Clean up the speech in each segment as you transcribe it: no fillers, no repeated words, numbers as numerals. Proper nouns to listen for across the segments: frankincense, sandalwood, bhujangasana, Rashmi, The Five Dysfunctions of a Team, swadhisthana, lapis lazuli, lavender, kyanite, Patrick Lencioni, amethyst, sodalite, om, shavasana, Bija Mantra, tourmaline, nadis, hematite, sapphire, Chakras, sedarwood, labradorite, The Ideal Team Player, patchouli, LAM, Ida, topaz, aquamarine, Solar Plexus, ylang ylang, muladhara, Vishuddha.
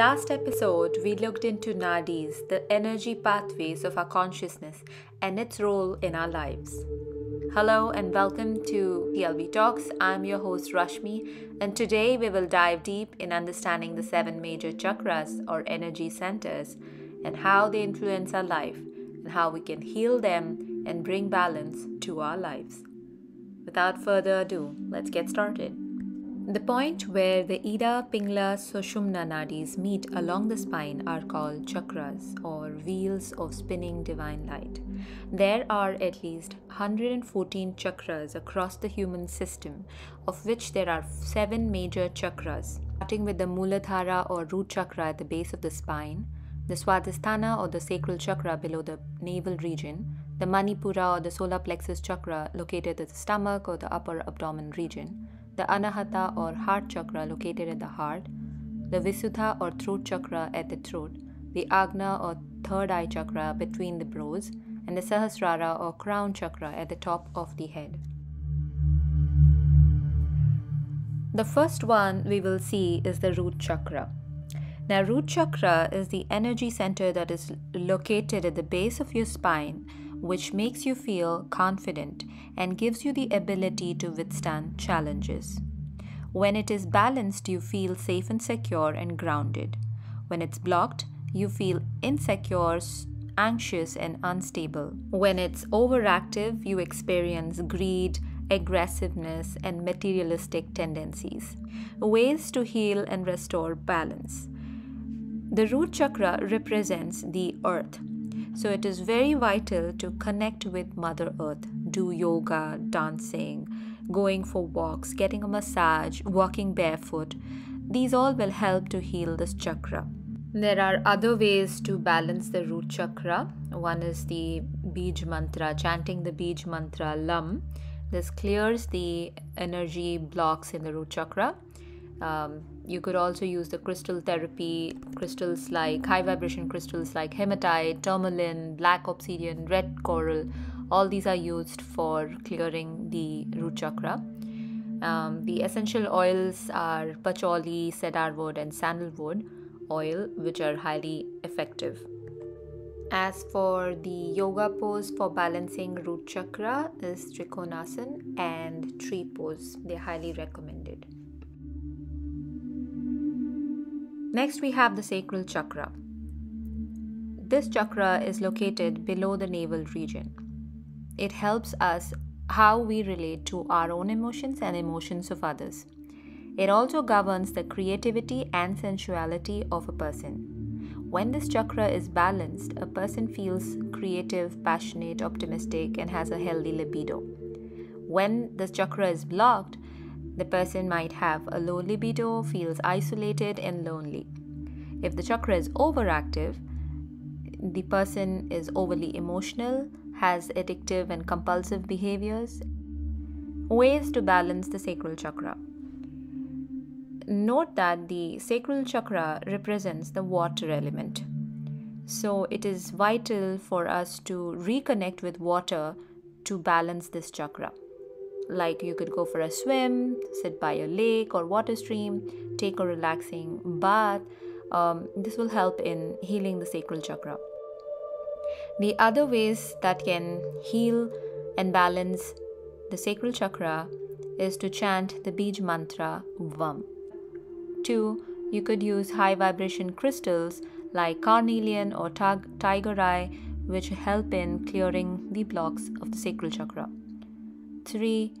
Last episode, we looked into nadis, the energy pathways of our consciousness and its role in our lives. Hello and welcome to TLV Talks. I'm your host Rashmi, and today we will dive deep in understanding the 7 major chakras or energy centers and how they influence our life and how we can heal them and bring balance to our lives. Without further ado, let's get started. The point where the Ida, Pingala, Sushumna nadis meet along the spine are called chakras or wheels of spinning divine light. There are at least 114 chakras across the human system, of which there are 7 major chakras, starting with the muladhara or root chakra at the base of the spine, the swadhisthana or the sacral chakra below the navel region, the manipura or the solar plexus chakra located at the stomach or the upper abdomen region, the Anahata or heart chakra located at the heart, the Vishuddha or throat chakra at the throat, the Ajna or third eye chakra between the brows, and the Sahasrara or crown chakra at the top of the head. The first one we will see is the root chakra. Now, root chakra is the energy center that is located at the base of your spine, which makes you feel confident and gives you the ability to withstand challenges. When it is balanced, you feel safe and secure and grounded. When it's blocked, you feel insecure, anxious, and unstable. When it's overactive, you experience greed, aggressiveness, and materialistic tendencies. Ways to heal and restore balance. The root chakra represents the earth. So it is very vital to connect with Mother Earth, do yoga, dancing, going for walks, getting a massage, walking barefoot. These all will help to heal this chakra. There are other ways to balance the root chakra. One is the Bija Mantra, chanting the Bija Mantra LAM. This clears the energy blocks in the root chakra. You could also use the crystal therapy, crystals like high vibration crystals like hematite, tourmaline, black obsidian, red coral. All these are used for clearing the root chakra. The essential oils are patchouli, sedarwood, and sandalwood oil, which are highly effective. As for the yoga pose for balancing root chakra is trikonasana and tree pose. They're highly recommended. Next, we have the sacral chakra. This chakra is located below the navel region. It helps us how we relate to our own emotions and emotions of others. It also governs the creativity and sensuality of a person. When this chakra is balanced, a person feels creative, passionate, optimistic, and has a healthy libido. When this chakra is blocked, the person might have a low libido, feels isolated and lonely. If the chakra is overactive, the person is overly emotional, has addictive and compulsive behaviors. Ways to balance the sacral chakra. Note that the sacral chakra represents the water element. So it is vital for us to reconnect with water to balance this chakra. Like, you could go for a swim, sit by a lake or water stream, take a relaxing bath. This will help in healing the sacral chakra. The other ways that can heal and balance the sacral chakra is to chant the Bija Mantra Vam. 2. You could use high vibration crystals like carnelian or tiger eye, which help in clearing the blocks of the sacral chakra. 3.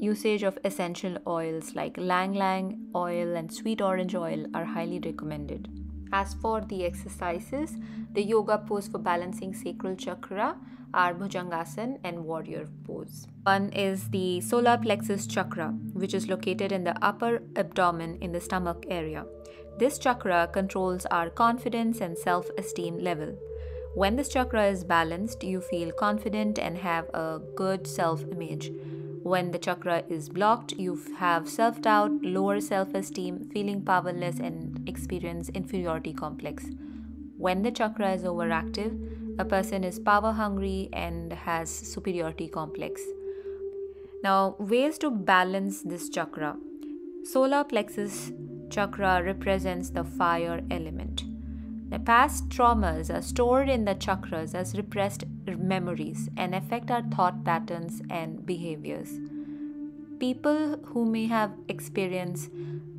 Usage of essential oils like ylang ylang oil and sweet orange oil are highly recommended. As for the exercises, the yoga pose for balancing sacral chakra are bhujangasana and warrior pose. One is the solar plexus chakra, which is located in the upper abdomen in the stomach area. This chakra controls our confidence and self-esteem level. When this chakra is balanced, you feel confident and have a good self-image. When the chakra is blocked, you have self-doubt, lower self-esteem, feeling powerless, and experience inferiority complex. When the chakra is overactive, a person is power-hungry and has superiority complex. Now, ways to balance this chakra. Solar plexus Chakra represents the fire element. The past traumas are stored in the chakras as repressed memories and affect our thought patterns and behaviors. People who may have experienced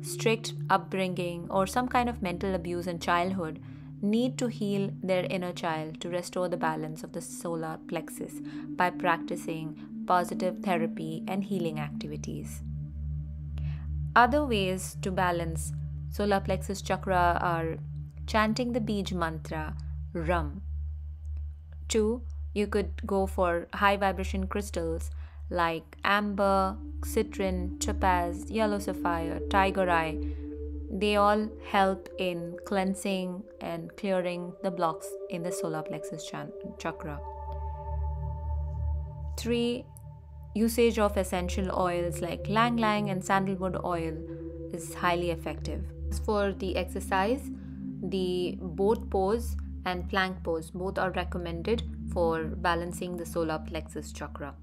strict upbringing or some kind of mental abuse in childhood need to heal their inner child to restore the balance of the solar plexus by practicing positive therapy and healing activities. Other ways to balance solar plexus chakra are chanting the Bija Mantra, Ram. 2. You could go for high vibration crystals like amber, citrine, topaz, yellow sapphire, tiger eye. They all help in cleansing and clearing the blocks in the solar plexus chakra. 3. Usage of essential oils like ylang ylang and sandalwood oil is highly effective. As for the exercise, the boat pose and plank pose both are recommended for balancing the solar plexus chakra.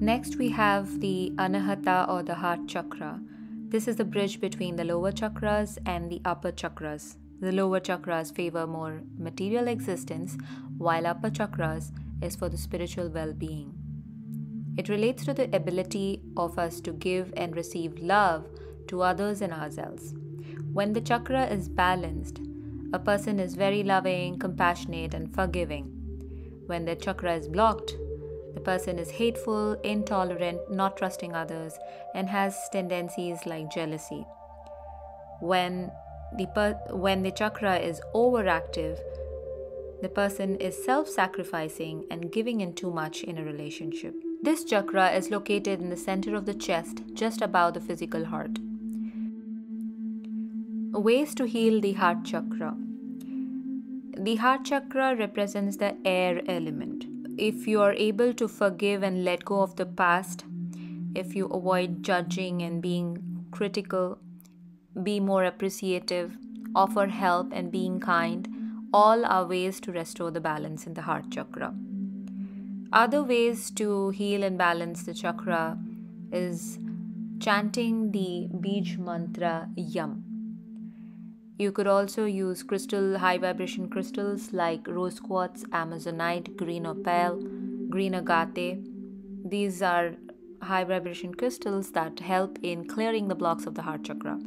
Next we have the Anahata or the heart chakra. This is the bridge between the lower chakras and the upper chakras. The lower chakras favor more material existence, while upper chakras is for the spiritual well-being. It relates to the ability of us to give and receive love to others and ourselves. When the chakra is balanced, a person is very loving, compassionate, and forgiving. When the chakra is blocked, the person is hateful, intolerant, not trusting others, and has tendencies like jealousy. When the chakra is overactive, the person is self-sacrificing and giving in too much in a relationship. This chakra is located in the center of the chest, just above the physical heart. Ways to heal the heart chakra. The heart chakra represents the air element. If you are able to forgive and let go of the past, if you avoid judging and being critical, be more appreciative, offer help and being kind, all are ways to restore the balance in the heart chakra. Other ways to heal and balance the chakra is chanting the Bija Mantra Yam. You could also use high vibration crystals like rose quartz, amazonite, green opal, green agate. These are high vibration crystals that help in clearing the blocks of the heart chakra.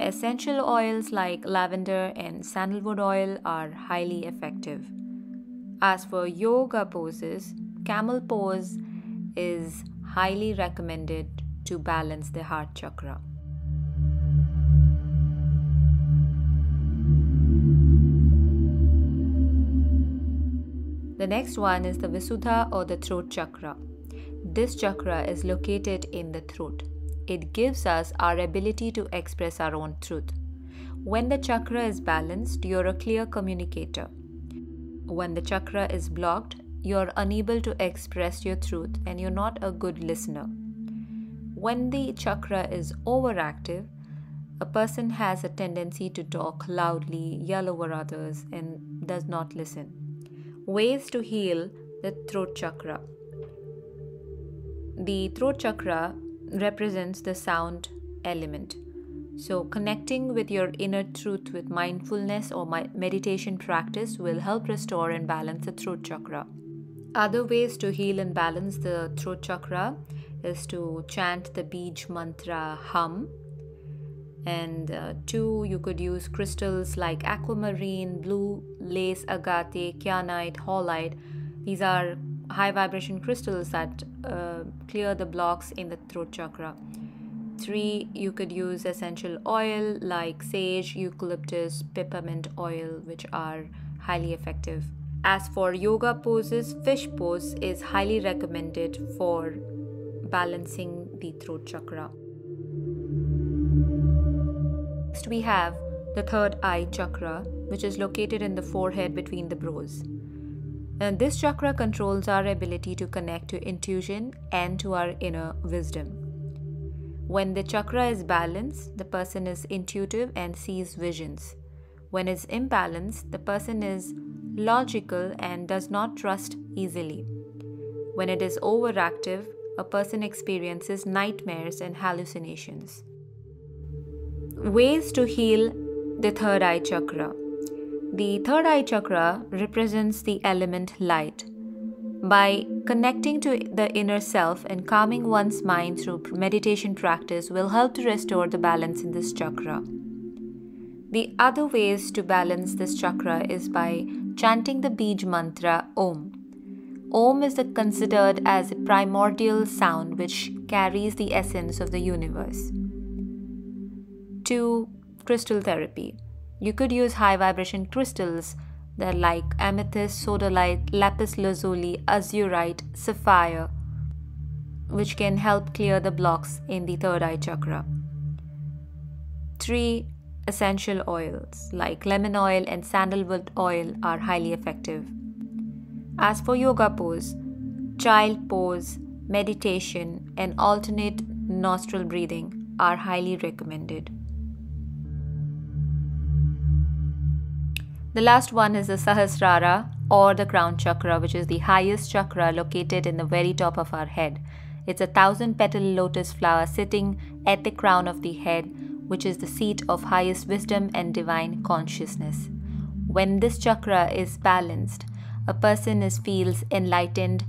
Essential oils like lavender and sandalwood oil are highly effective. As for yoga poses, camel pose is highly recommended to balance the heart chakra. The next one is the Vishuddha or the throat chakra. This chakra is located in the throat. It gives us our ability to express our own truth. When the chakra is balanced, you're a clear communicator. When the chakra is blocked, you're unable to express your truth and you're not a good listener. When the chakra is overactive, a person has a tendency to talk loudly, yell over others, and does not listen. Ways to heal the throat chakra. The throat chakra represents the sound element. So connecting with your inner truth with mindfulness or meditation practice will help restore and balance the throat chakra. Other ways to heal and balance the throat chakra is to chant the Bija Mantra Hum. And 2, you could use crystals like aquamarine, blue, lace, agate, kyanite, halite. These are high vibration crystals that clear the blocks in the throat chakra. 3, you could use essential oil like sage, eucalyptus, peppermint oil, which are highly effective. As for yoga poses, fish pose is highly recommended for balancing the throat chakra. Next we have the third eye chakra, which is located in the forehead between the brows. And this chakra controls our ability to connect to intuition and to our inner wisdom. When the chakra is balanced, the person is intuitive and sees visions. When it's imbalanced, the person is logical and does not trust easily. When it is overactive, a person experiences nightmares and hallucinations. Ways to heal the third eye chakra. The third eye chakra represents the element light. By connecting to the inner self and calming one's mind through meditation practice will help to restore the balance in this chakra. The other ways to balance this chakra is by chanting the Bija Mantra Om. Om is considered as a primordial sound which carries the essence of the universe. To crystal therapy. You could use high vibration crystals. They're like amethyst, sodalite, lapis lazuli, azurite, sapphire, which can help clear the blocks in the third eye chakra. 3 essential oils like lemon oil and sandalwood oil are highly effective. As for yoga pose, child pose, meditation, and alternate nostril breathing are highly recommended. The last one is the Sahasrara or the crown chakra, which is the highest chakra located in the very top of our head. It's a 1,000-petal lotus flower sitting at the crown of the head, which is the seat of highest wisdom and divine consciousness. When this chakra is balanced, a person feels enlightened,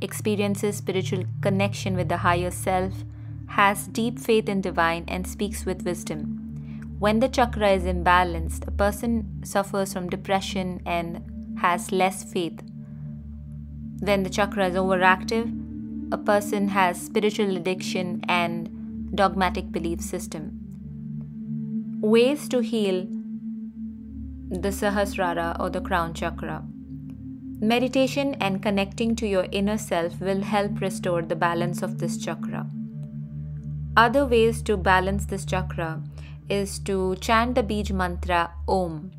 experiences spiritual connection with the higher self, has deep faith in divine, and speaks with wisdom. When the chakra is imbalanced, a person suffers from depression and has less faith. When the chakra is overactive, a person has spiritual addiction and dogmatic belief system. Ways to heal the Sahasrara or the crown chakra. Meditation and connecting to your inner self will help restore the balance of this chakra. Other ways to balance this chakra is to chant the Bija Mantra Om.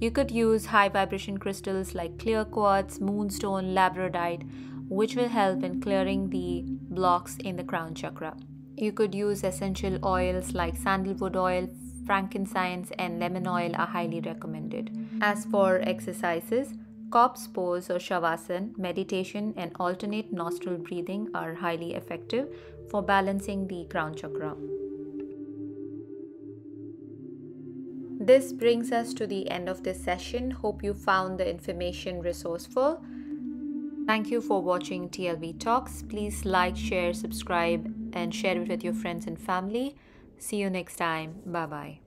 You could use high vibration crystals like clear quartz, moonstone, labradorite, which will help in clearing the blocks in the crown chakra. You could use essential oils like sandalwood oil, frankincense, and lemon oil are highly recommended. As for exercises, corpse pose or shavasana, meditation, and alternate nostril breathing are highly effective for balancing the crown chakra. This brings us to the end of this session. Hope you found the information resourceful. Thank you for watching TLV Talks. Please like, share, subscribe, and share it with your friends and family. See you next time. Bye-bye.